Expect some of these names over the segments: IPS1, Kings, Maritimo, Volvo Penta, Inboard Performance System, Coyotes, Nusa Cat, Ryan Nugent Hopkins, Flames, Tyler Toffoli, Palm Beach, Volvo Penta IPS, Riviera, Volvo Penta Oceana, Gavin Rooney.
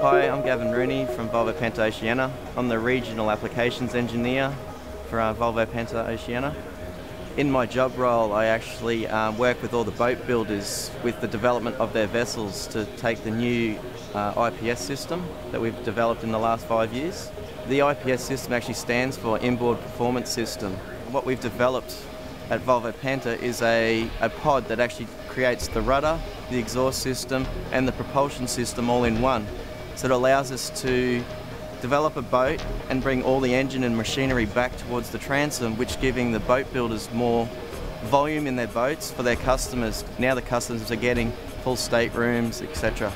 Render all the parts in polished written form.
Hi, I'm Gavin Rooney from Volvo Penta Oceana. I'm the Regional Applications Engineer for Volvo Penta Oceana. In my job role, I actually work with all the boat builders with the development of their vessels to take the new IPS system that we've developed in the last 5 years. The IPS system actually stands for Inboard Performance System. What we've developed at Volvo Penta is a pod that actually creates the rudder, the exhaust system and the propulsion system all in one. So it allows us to develop a boat and bring all the engine and machinery back towards the transom, which giving the boat builders more volume in their boats for their customers. Now the customers are getting full staterooms, etc.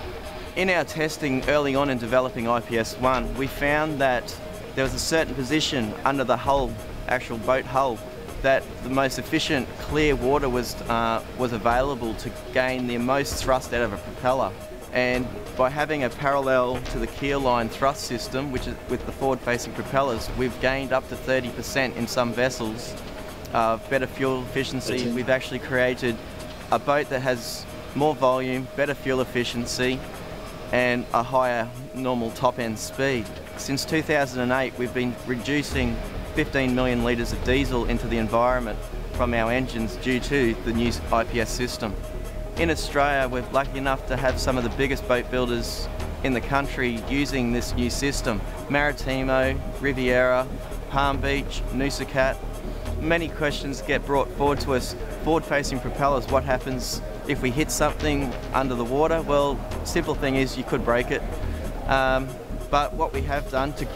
In our testing early on in developing IPS1, we found that there was a certain position under the hull, actual boat hull, that the most efficient clear water was available to gain the most thrust out of a propeller. And by having a parallel to the keelline thrust system, which is with the forward-facing propellers, we've gained up to 30% in some vessels of better fuel efficiency. We've actually created a boat that has more volume, better fuel efficiency, and a higher normal top-end speed. Since 2008, we've been reducing 15 million litres of diesel into the environment from our engines due to the new IPS system. In Australia, we're lucky enough to have some of the biggest boat builders in the country using this new system. Maritimo, Riviera, Palm Beach, Nusa Cat. Many questions get brought forward to us. Forward-facing propellers, what happens if we hit something under the water? Well, simple thing is you could break it. But what we have done to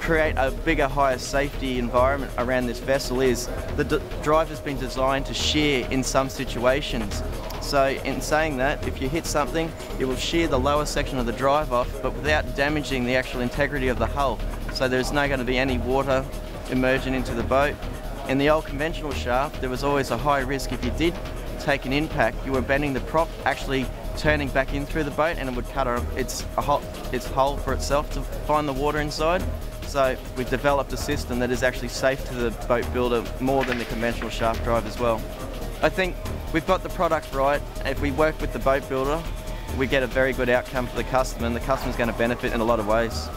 create a bigger, higher safety environment around this vessel is the driver's been designed to shear in some situations. So in saying that, if you hit something, it will shear the lower section of the drive off, but without damaging the actual integrity of the hull. So there's not going to be any water emerging into the boat. In the old conventional shaft, there was always a high risk if you did take an impact, you were bending the prop, actually turning back in through the boat, and it would cut its hull for itself to find the water inside. So we've developed a system that is actually safe to the boat builder more than the conventional shaft drive as well. I think we've got the product right. If we work with the boat builder, we get a very good outcome for the customer, and the customer's going to benefit in a lot of ways.